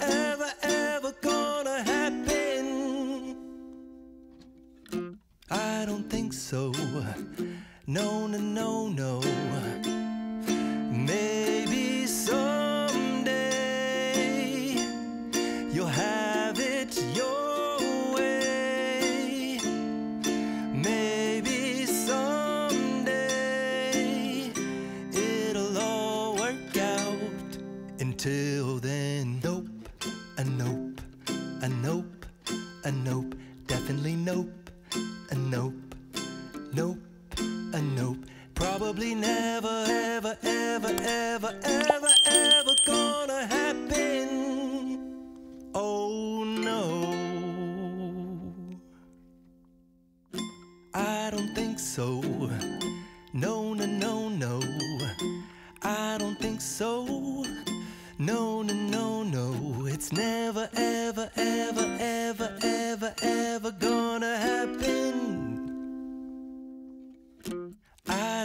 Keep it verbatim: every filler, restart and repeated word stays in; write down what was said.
ever, ever gonna happen. I don't think so. No, no, no, no. Maybe someday you'll have it your way. Maybe someday it'll all work out. Until then, nope, a nope, a nope, a nope, definitely nope, a nope, nope. A nope, probably never, ever, ever, ever, ever, ever gonna happen. Oh no, I don't think so. No, no, no, no. I don't think so. No, no, no, no. It's never, ever, ever, ever, ever, ever gonna happen. I